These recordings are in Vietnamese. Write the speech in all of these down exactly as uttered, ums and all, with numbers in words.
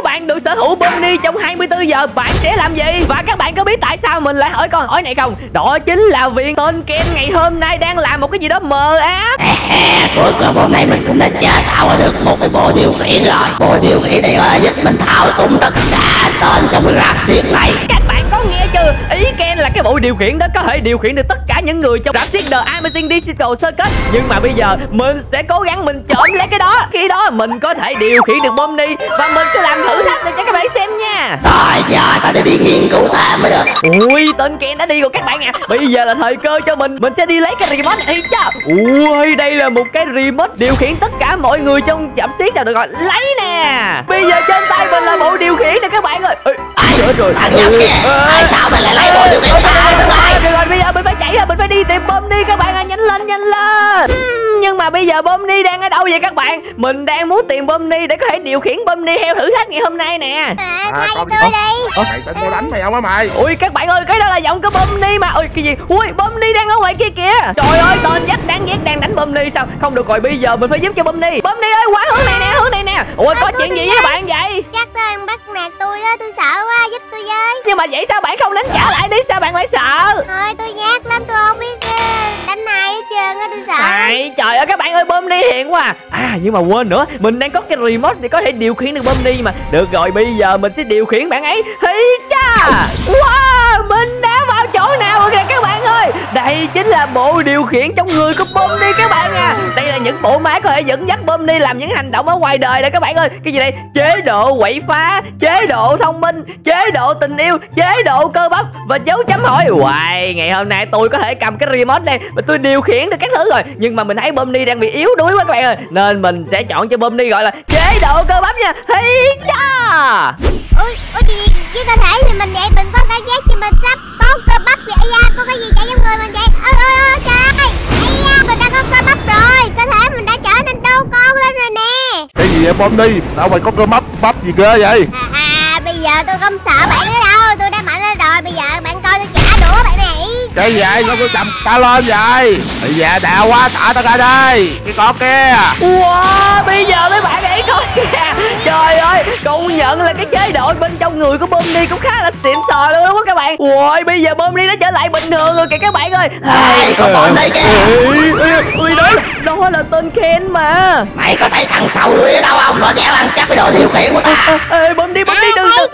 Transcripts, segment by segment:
Nếu bạn được sở hữu Pomni trong hai mươi tư giờ, bạn sẽ làm gì? Và các bạn có biết tại sao mình lại hỏi câu hỏi này không? Đó chính là vì tên Ken ngày hôm nay đang làm một cái gì đó mờ ám. Cuối cùng hôm nay mình cũng đã chờ thảo được một cái bộ điều khiển rồi. Bộ điều khiển này ơi, giúp mình thảo cũng tất cả tên trong cái rạp xiếc này. Các bạn có nghe chưa? Ý Ken là cái bộ điều khiển đó có thể điều khiển được tất cả những người trong rạp xiếc The Amazing Digital Circus. Nhưng mà bây giờ mình sẽ cố gắng mình trộm lấy cái đó. Khi đó mình có thể điều khiển được Pomni và mình sẽ làm thử thách để cho các bạn xem nha. Rồi giờ ta đã đi nghiên cứu ta mới được. Ui, tên Ken đã đi rồi các bạn ạ. À. Bây giờ là thời cơ cho mình. Mình sẽ đi lấy cái remote này cho. Ui, đây là một cái remote điều khiển tất cả mọi người trong rạp xiếc sao được rồi. Lấy nè. Bây giờ trên tay mình là bộ điều khiển nè các bạn ơi. Ê, ai rồi. Tại sao mình lại lấy bộ điều khiển ta? Được rồi, bây giờ mình phải chạy ra, mình phải đi tìm Pomni các bạn ơi, nhanh lên nhanh lên. Nhưng mà bây giờ Pomni đang ở đâu vậy các bạn? Mình đang muốn tìm Pomni để có thể điều khiển Pomni theo thử thách ngày hôm nay nè. À, con tôi đi. Mày tính tao đánh mày không á mày? Ui các bạn ơi, cái đó là giọng của Pomni mà. Ui cái gì? Ui Pomni đang ở ngoài kia kìa. Trời ơi, tên dắt đáng ghét đang đánh Pomni sao? Không được rồi, bây giờ mình phải giúp cho Pomni. Pomni ơi, qua hướng này nè, hướng này nè. Ui có chuyện gì với bạn vậy? Chắc đang bắt nạt tôi á, tôi sợ quá, giúp tôi với. Nhưng mà vậy sao bạn không đánh trả lại đi, sao bạn lại sợ? Thôi tôi nhát lắm, tôi không biết đánh ai hết trơn á, tôi sợ. Ai, trời ơi các bạn ơi, Pomni hiện quá. À. À nhưng mà quên nữa, mình đang có cái remote để có thể điều khiển được Pomni mà. Được rồi, bây giờ mình sẽ điều khiển bạn ấy. Hi cha. Wow, mình đã vào chỗ nào rồi kìa các bạn ơi. Đây chính là bộ điều khiển trong người của Pomni các bạn à. Đây là những bộ máy có thể dẫn dắt Pomni làm những hành động ở ngoài đời đó các bạn ơi. Cái gì đây? Chế độ quậy phá, chế độ thông minh, chế độ tình yêu, chế độ cơ bắp và dấu chấm hỏi. Hoài, wow, ngày hôm nay tôi có thể cầm cái remote này mà tôi điều khiển được các thứ rồi. Nhưng mà mình thấy Pomni đang bị yếu đuối quá các bạn ơi, nên mình sẽ chọn cho Pomni gọi là chế độ cơ bắp nha. Hi cha. Ôi, ôi chị gì? Với cơ thể thì mình vậy, mình có cảm giác thì mình sắp có cơ bắp vậy ra. Có cái gì chạy trong người mình vậy? Ôi ôi ôi trời, ây, mình đã có cơ bắp rồi. Cơ thể mình đã trở nên đô con lên rồi nè. Cái gì vậy Pomni? Sao mày có cơ bắp, bắp gì ghê vậy? À, à bây giờ tôi không sợ bạn nữa đâu. Tôi đã mạnh lên rồi, bây giờ bạn coi tôi trả đũa bạn này. Cái gì vậy? Sao tôi cầm ta lên vậy? Bây giờ đau quá, thả ta ra đây. Cái con kia. Wow, bây giờ mấy bạn ấy coi kìa. Trời ơi, công nhận là cái chế độ bên trong người của Pomni cũng khá là xịn sò luôn đó các bạn. Wow, bây giờ Pomni nó trở lại bình thường rồi kìa các bạn ơi. Ai con Pomni kìa. Ui đó, đó là tên Ken mà. Mày có thấy thằng sầu đuôi ở đâu không? Nó kéo ăn chắc cái đồ điều khiển của ta. Ê, Pomni, Pomni đừng đừng.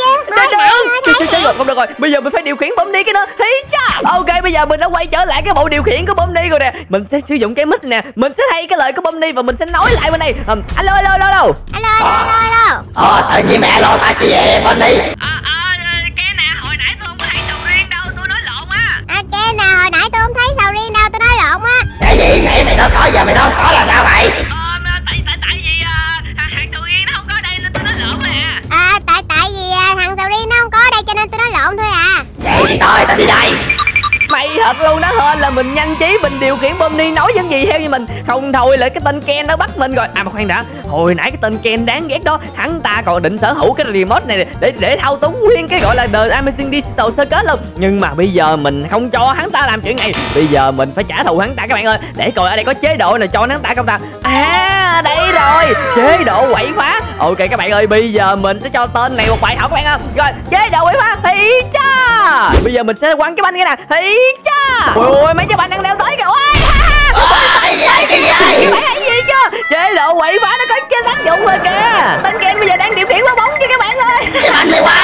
Không được rồi, bây giờ mình phải điều khiển Pomni cái nữa. Hi cha. Ok, bây giờ mình đã quay trở lại cái bộ điều khiển của Pomni rồi nè. Mình sẽ sử dụng cái mic nè, mình sẽ thay cái lời của Pomni và mình sẽ nói lại bên này. Um, alo alo alo alo. Alo alo alo. Ờ, tự nhiên mẹ lo ta chị về Pomni. Ờ ờ cái nè, hồi nãy tôi không thấy sầu riêng đâu, tôi nói lộn á. À cái nè, hồi nãy tôi không thấy sầu riêng đâu, tôi nói lộn á. Cái gì? Nãy mày nói có giờ mày nói có là sao vậy? Ờ tại tại tại vì hàng sầu riêng nó không có đây nên tôi nói lộn nè. À tại tại vì hàng sầu riêng nó không có đây cho nên tôi nói lộn thôi à. Vậy thì thôi, tao đi đây. Mày thật luôn đó, hên là mình nhanh trí, mình điều khiển Pomni nói những gì theo như mình. Không thôi lại cái tên Ken nó bắt mình rồi. À mà khoan đã, hồi nãy cái tên Ken đáng ghét đó, hắn ta còn định sở hữu cái remote này để để thao túng nguyên cái gọi là The Amazing Digital Circus luôn. Nhưng mà bây giờ mình không cho hắn ta làm chuyện này. Bây giờ mình phải trả thù hắn ta các bạn ơi. Để coi ở đây có chế độ này cho hắn ta không ta. À đây rồi, chế độ quậy phá. Ok các bạn ơi, bây giờ mình sẽ cho tên này một bài học các bạn ơi. Rồi, chế độ quậy phá. Hi cha. Bây giờ mình sẽ quăng cái banh cái nè. Hi cha. Ôi mấy cái bạn đang leo tới kìa. Ôi cái gì cái gì bạn thấy gì chưa? Chế độ quậy phá nó có cái tác dụng rồi kìa. Tên Ken bây giờ đang điều khiển quả bóng chứ các bạn ơi. Cái banh này quá.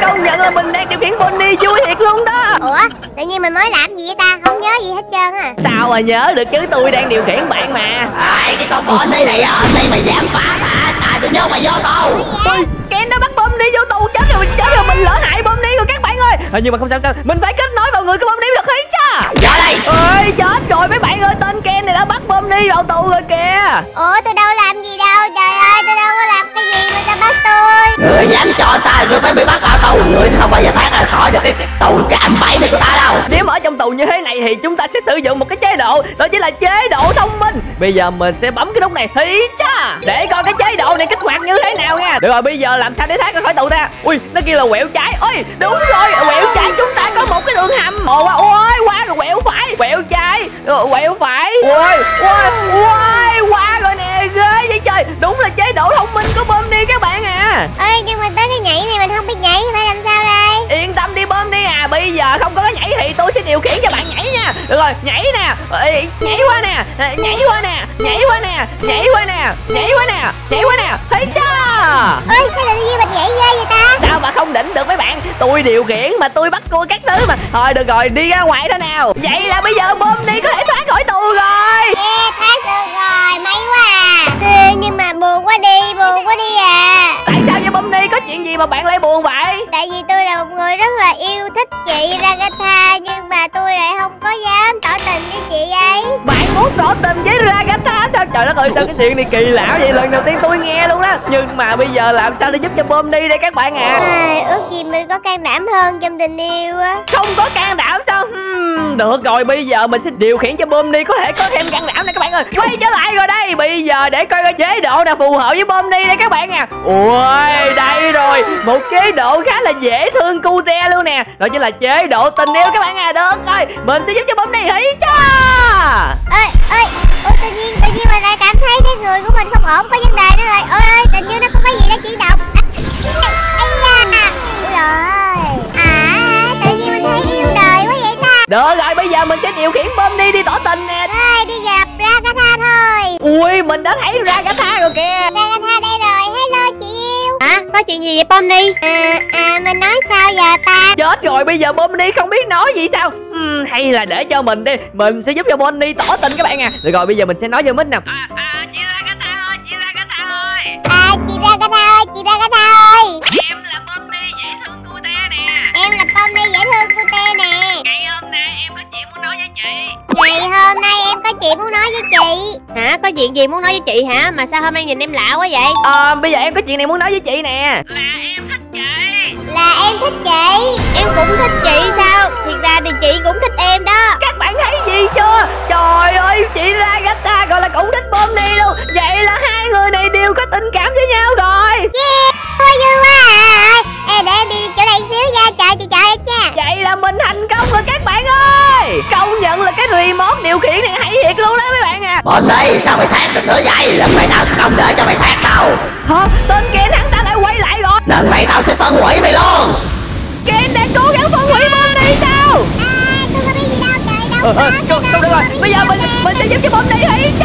Công nhận là mình đang điều khiển Pomni vui thiệt luôn đó. Ủa tự nhiên mình mới làm gì vậy ta? Không nhớ gì hết trơn à. Sao mà nhớ được chứ, tôi đang điều khiển bạn mà. Ai à, cái con Pomni này ở đây mày dám phá ta, ta tôi nhớ mày vô tù. Ken đã bắt Pomni vô tù chết rồi, chết rồi mình lỡ hại Pomni rồi các bạn ơi. À, nhưng mà không sao sao, mình phải kết nối vào người của Pomni được. Hí cha. Vô đây. Ơi chết rồi mấy bạn ơi, tên Ken này đã bắt Pomni vào tù rồi kìa. Ủa tôi đâu làm gì đâu, trời ơi tôi đâu có làm cái gì mà ta bắt tôi. Người dám cho ta người phải bị bắt vào tù, người sẽ không bao giờ thoát ra khỏi được cái tù cạm bẫy này của ta đâu. Nếu ở trong tù như thế này thì chúng ta sẽ sử dụng một cái chế độ, đó chính là chế độ thông minh. Bây giờ mình sẽ bấm cái nút này. Hí cha, để coi cái chế độ này kích hoạt như thế nào nha. Được rồi, bây giờ làm sao để thoát ra khỏi tù ta? Ui nó kia là quẹo trái. Ôi đúng rồi, quẹo trái chúng ta có một cái đường hầm. Ồ ôi qua rồi, quẹo phải, quẹo trái, quẹo phải. Ôi ôi ôi qua rồi nè, ghê vậy trời. Đúng là chế độ thông minh của Pomni các bạn à. điều khiển cho bạn nhảy nha. Được rồi, nhảy nè, nhảy qua nè, nhảy qua nè, nhảy qua nè, nhảy qua nè, nhảy qua nè, nhảy qua nè, thấy chưa? Ôi, sao tự nhiên mình nhảy ghê vậy ta? Sao mà không định được mấy bạn? Tôi điều khiển mà, tôi bắt cua các thứ mà. Thôi được rồi, đi ra ngoài đó nào. Vậy là bây giờ Pomni có thể thoát khỏi tù rồi. Ê, thoát được rồi, may quá à. Ê, nhưng mà buồn quá đi, buồn quá đi à. Tại sao vậy Pomni? Có chuyện gì mà bạn lại buồn vậy? Tại vì tôi là một người rất là yêu thích chị Ragatha, nhưng mà tôi lại không có dám tỏ tình với chị ấy. Bạn muốn tỏ tình với Ragatha sao? Trời đất ơi, sao cái chuyện này kỳ lạ vậy? Lần đầu tiên tôi nghe luôn đó. Nhưng mà bây giờ làm sao để giúp cho Pomni đây các bạn à? À, ước gì mình có can đảm hơn trong tình yêu á. Không có can đảm sao? Hmm, được rồi, bây giờ mình sẽ điều khiển cho Pomni có thể có thêm can đảm nè các bạn ơi. Quay trở lại rồi đây. Bây giờ để coi coi chế độ nào phù hợp với Pomni đây các bạn à. Ôi, đây rồi, một chế độ khá là dễ thương cute luôn nè. Đó chính là chế độ tình yêu các bạn à. Được rồi, mình sẽ giúp cho Pomni hỉ cho. Ơi ơi, ôi tự nhiên tự nhiên mình lại cảm thấy cái người của mình không ổn, có vấn đề nữa rồi. Ôi ơi, tình yêu nó có cái gì đó chuyển động. Được rồi, bây giờ mình sẽ điều khiển Pomni đi tỏ tình nè. Ê, đi gặp Ragatha thôi. Ui, mình đã thấy Ragatha rồi kìa. Ragatha đây rồi, hello chị yêu. Hả? Có chuyện gì vậy Pomni? À, à, mình nói sao giờ ta? Chết rồi, bây giờ Pomni không biết nói gì sao? Uhm, hay là để cho mình đi, mình sẽ giúp cho Pomni tỏ tình các bạn à. Được rồi, bây giờ mình sẽ nói vô mic nè. À, à, chị Ragatha ơi, chị Ragatha ơi. À, chị Ragatha ơi, chị Ragatha ơi. Em là Pomni dễ thương cute nè. Em là Pomni dễ thương cute nè. Ngày hôm nay em có chuyện muốn nói với chị. Ngày hôm nay em có chuyện muốn nói với chị. Hả? Có chuyện gì muốn nói với chị hả? Mà sao hôm nay nhìn em lạ quá vậy? Ờ, bây giờ em có chuyện này muốn nói với chị nè. Là em thích chị. Là em thích chị. Em cũng thích chị sao? Thiệt ra thì chị cũng thích em đó. Các bạn thấy gì chưa? Trời ơi, chị Ragatha gọi là cũng thích Pomni luôn. Vậy là hai người này đều có tình cảm với nhau rồi. Yeah, thôi vui quá à. Ê, để em đi chỗ này xíu nha. Trời, chị chờ em nha. Vậy là mình thành công rồi các bạn ơi. Công nhận là cái remote điều khiển này hay thiệt luôn đó mấy bạn à. Pomni, sao mày thét được nữa vậy? Lần này tao sẽ không để cho mày thét đâu. Hả? Tên kia thằng ta lại quay lại rồi. Lần này tao sẽ phân hủy mày luôn. Ken đang cố gắng phân hủy Pomni sao? À, tôi có biết gì đâu trời, đâu à, có, không được rồi. Bây giờ mình mình sẽ giúp cho Pomni hỉ chứ.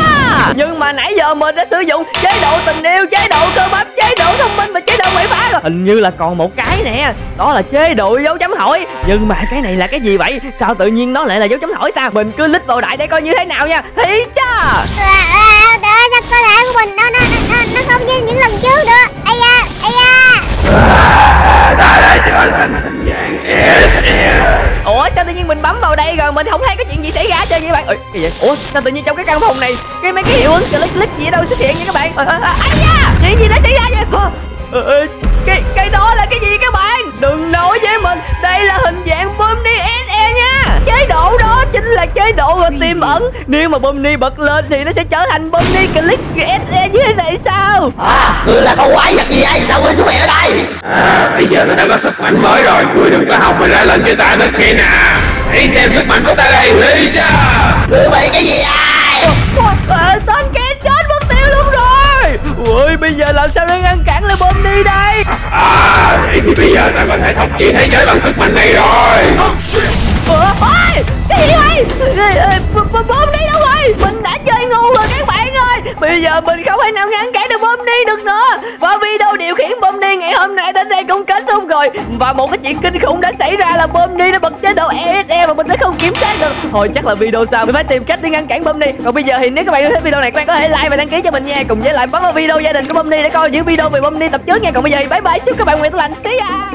Nhưng mà nãy giờ mình đã sử dụng chế độ tình yêu, chế độ cơ bắp, chế độ thông minh và chế độ quậy phá rồi. Hình như là còn một cái nè, đó là chế độ dấu chấm hỏi. Nhưng mà cái này là cái gì vậy? Sao tự nhiên nó lại là dấu chấm hỏi ta? Mình cứ lít vào đại để coi như thế nào nha. Hỉ chứ. À, đó là cơ thể của mình, nó nó nó, nó không như những lần trước nữa. Ai da, ai da. Ủa sao tự nhiên mình bấm vào đây rồi mình không thấy có chuyện gì xảy ra chơi vậy bạn? Ủa, cái vậy? Ủa sao tự nhiên trong cái căn phòng này cái mấy cái hiệu ứng click click gì ở đâu xuất hiện vậy các bạn? À, à, ai da, chuyện gì đã xảy ra vậy? À, à, cái cái đó là cái gì các bạn? Đừng nói với mình, đây là hình dạng Pomni ét e nha. Chế độ đó chính là chế độ tiềm ẩn. Nếu mà Pomni bật lên thì nó sẽ trở thành Pomni click ét e như thế này sao? À, người là con quái vật gì vậy? Sao quên xuất hiện ở đây? À, bây giờ nó đã có sức mạnh mới rồi. Người đừng có học mà ra lệnh cho ta tới khi nè. Hãy xem sức mạnh của ta đây, đi cho. Người bị cái gì vậy? À, tên kia chết mất tiêu luôn rồi. Ôi, bây giờ làm sao để ngăn cản lại Pomni đây? À, vậy thì bây giờ ta có thể thống trị thế giới bằng sức mạnh này rồi. Ôi, cái gì đây? Pomni đâu rồi? Mình đã chơi ngu rồi các bạn ơi. Bây giờ mình không thể nào ngăn cản được Pomni được nữa. Và video điều khiển Pomni ngày hôm nay đến đây cũng kết thúc rồi. Và một cái chuyện kinh khủng đã xảy ra là Pomni đã bật chế độ e ét e mà mình đã không kiểm soát được. Thôi chắc là video sau mình phải tìm cách để ngăn cản Pomni. Còn bây giờ thì nếu các bạn yêu thích video này, các bạn có thể like và đăng ký cho mình nha. Cùng với lại bấm vào video gia đình của Pomni để coi những video về Pomni tập trước nha. Còn bây giờ thì bye bye, chúc các bạn nguyện tốt lành. See ya.